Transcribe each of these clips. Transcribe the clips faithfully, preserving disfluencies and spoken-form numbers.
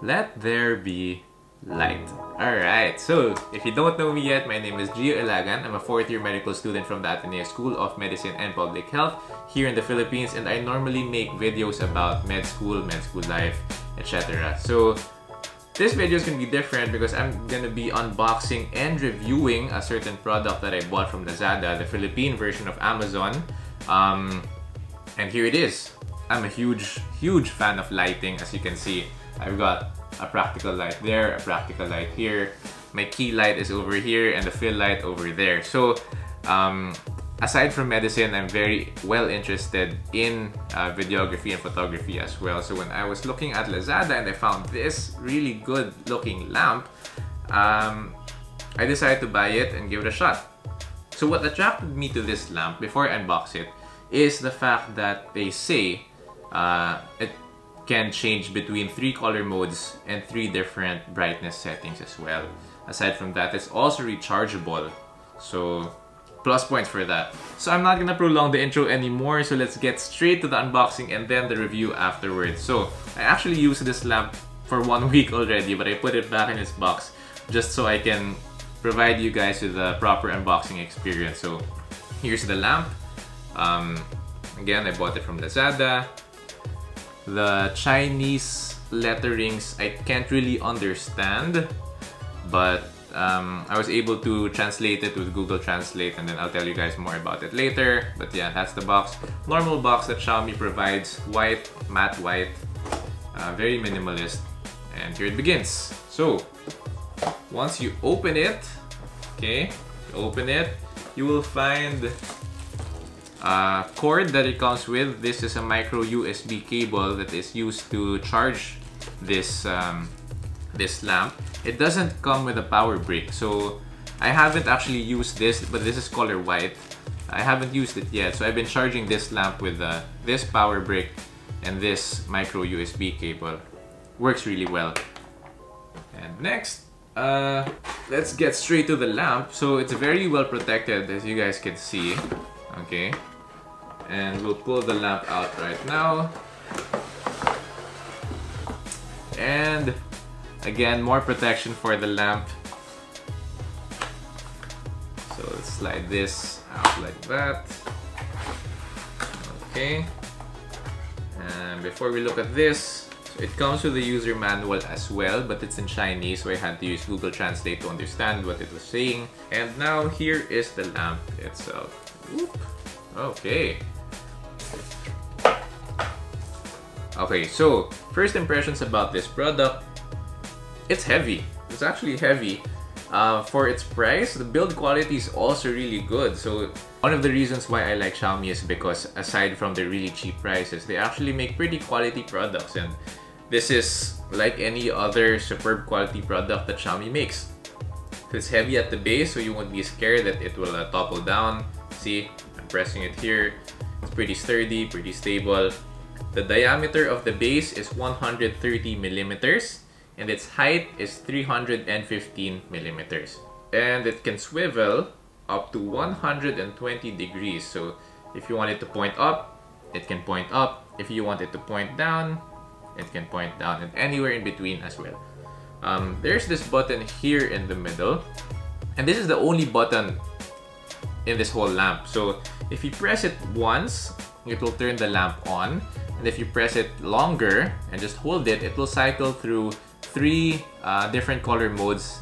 Let there be light. Alright, so if you don't know me yet, my name is Gio Ilagan. I'm a fourth year medical student from the Ateneo School of Medicine and Public Health here in the Philippines, and I normally make videos about med school, med school life, et cetera. So this video is going to be different because I'm going to be unboxing and reviewing a certain product that I bought from Lazada, the Philippine version of Amazon. Um, and here it is. I'm a huge, huge fan of lighting, as you can see. I've got a practical light there, a practical light here. My key light is over here and the fill light over there. So um, aside from medicine, I'm very well interested in uh, videography and photography as well. So when I was looking at Lazada and I found this really good looking lamp, um, I decided to buy it and give it a shot. So what attracted me to this lamp before I unbox it is the fact that they say uh, it can change between three color modes and three different brightness settings as well. Aside from that, it's also rechargeable, so plus points for that. So I'm not gonna prolong the intro anymore, so let's get straight to the unboxing and then the review afterwards. So I actually used this lamp for one week already, but I put it back in its box just so I can provide you guys with a proper unboxing experience. So here's the lamp. Um, again, I bought it from Lazada. The Chinese letterings I can't really understand, but um, I was able to translate it with Google Translate, and then I'll tell you guys more about it later. But yeah, that's the box. Normal box that Xiaomi provides, white, matte white, uh, very minimalist. And here it begins. So once you open it, okay, you open it, you will find Uh, cord that it comes with. This is a micro U S B cable that is used to charge this um, this lamp. It doesn't come with a power brick, so I haven't actually used this, but this is color white. I haven't used it yet, so I've been charging this lamp with uh, this power brick and this micro U S B cable. Works really well. And next, uh, let's get straight to the lamp. So it's very well protected, as you guys can see. Okay, and we'll pull the lamp out right now. And again, more protection for the lamp. So let's slide this out like that. Okay, and before we look at this, so it comes with the user manual as well, but it's in Chinese, so I had to use Google Translate to understand what it was saying. And now here is the lamp itself. Oop. Okay. Okay, so first impressions about this product. It's heavy. It's actually heavy uh, for its price. The build quality is also really good. So one of the reasons why I like Xiaomi is because aside from the really cheap prices, they actually make pretty quality products, and this is like any other superb quality product that Xiaomi makes. It's heavy at the base, so you won't be scared that it will uh, topple down. See, I'm pressing it here. It's pretty sturdy, pretty stable. The diameter of the base is one hundred thirty millimeters and its height is three hundred fifteen millimeters. And it can swivel up to one hundred twenty degrees. So if you want it to point up, it can point up. If you want it to point down, it can point down, and anywhere in between as well. Um, there's this button here in the middle, and this is the only button in this whole lamp. So if you press it once, it will turn the lamp on, and if you press it longer and just hold it, it will cycle through three uh, different color modes,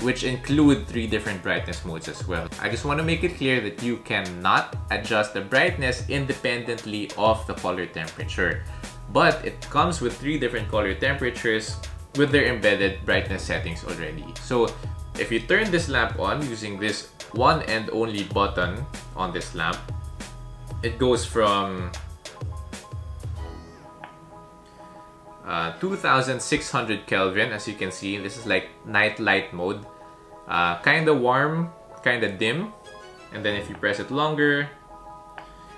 which include three different brightness modes as well. I just want to make it clear that you cannot adjust the brightness independently of the color temperature, but it comes with three different color temperatures with their embedded brightness settings already. So if you turn this lamp on using this one and only button on this lamp, it goes from uh, two thousand six hundred Kelvin, as you can see. This is like night light mode, uh, kind of warm, kind of dim, and then if you press it longer,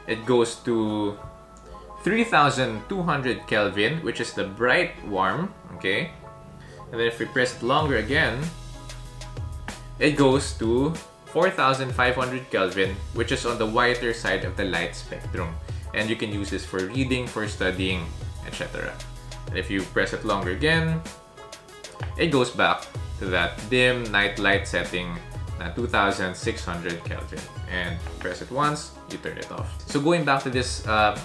it goes to three thousand two hundred Kelvin, which is the bright warm. Okay, and then if you press it longer again, it goes to four thousand five hundred Kelvin, which is on the whiter side of the light spectrum. And you can use this for reading, for studying, et cetera. And if you press it longer again, it goes back to that dim night light setting na two thousand six hundred Kelvin. And press it once, you turn it off. So going back to this uh,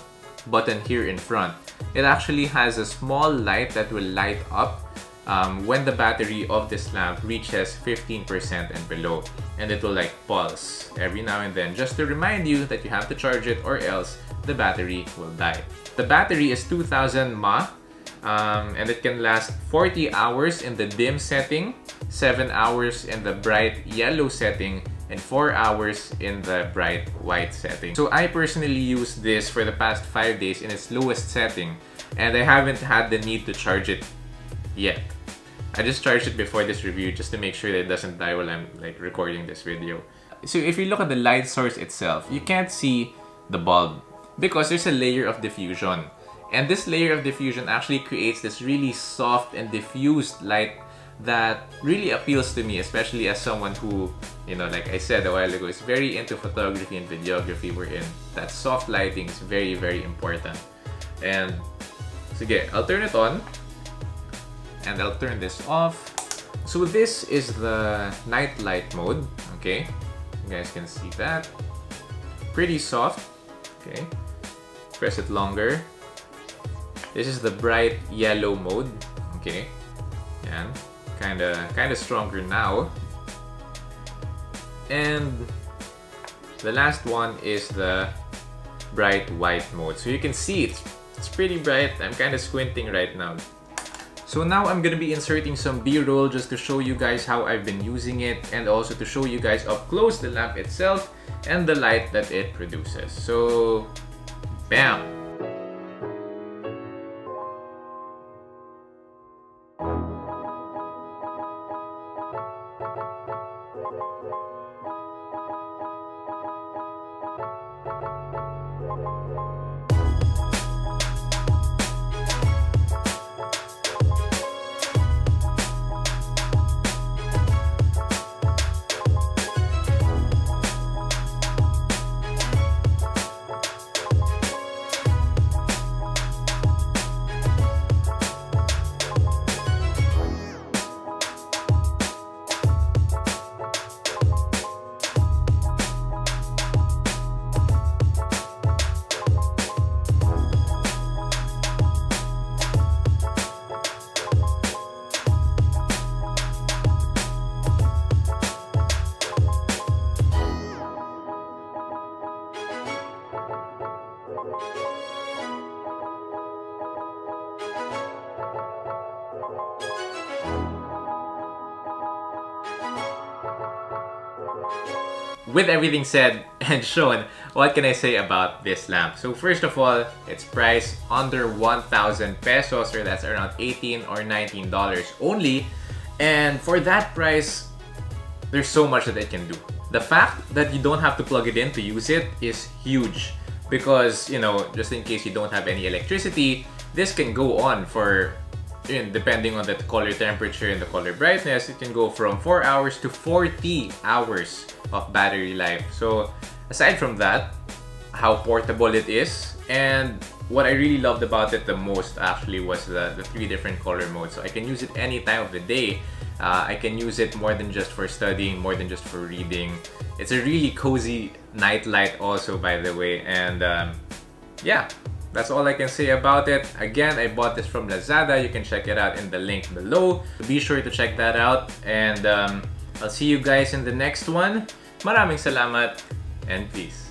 button here in front, it actually has a small light that will light up um, when the battery of this lamp reaches fifteen percent and below, and it will like pulse every now and then just to remind you that you have to charge it or else the battery will die. The battery is two thousand milliamp hours um, and it can last forty hours in the dim setting, seven hours in the bright yellow setting, and four hours in the bright white setting. So I personally use this for the past five days in its lowest setting, and I haven't had the need to charge it yet. I just charged it before this review just to make sure that it doesn't die while I'm like recording this video. So if you look at the light source itself, you can't see the bulb because there's a layer of diffusion. And this layer of diffusion actually creates this really soft and diffused light that really appeals to me, especially as someone who, you know, like I said a while ago, is very into photography and videography, wherein that soft lighting is very, very important. And so yeah, I'll turn it on and I'll turn this off. So this is the night light mode, okay? You guys can see that. Pretty soft, okay? Press it longer. This is the bright yellow mode, okay? And Kinda, kinda stronger now. And the last one is the bright white mode. So you can see it's, it's pretty bright. I'm kinda squinting right now. So now I'm gonna be inserting some B-roll just to show you guys how I've been using it, and also to show you guys up close the lamp itself and the light that it produces. So, bam! With everything said and shown, what can I say about this lamp? So first of all, it's priced under one thousand pesos, or that's around eighteen or nineteen dollars only. And for that price, there's so much that it can do. The fact that you don't have to plug it in to use it is huge because, you know, just in case you don't have any electricity, this can go on for, depending on the color temperature and the color brightness, it can go from four hours to forty hours of battery life. So aside from that, how portable it is, and what I really loved about it the most actually was the, the three different color modes. So I can use it any time of the day. Uh, I can use it more than just for studying, more than just for reading. It's a really cozy night light also, by the way, and um, yeah. That's all I can say about it. Again, I bought this from Lazada. You can check it out in the link below. Be sure to check that out. And um, I'll see you guys in the next one. Maraming salamat and peace.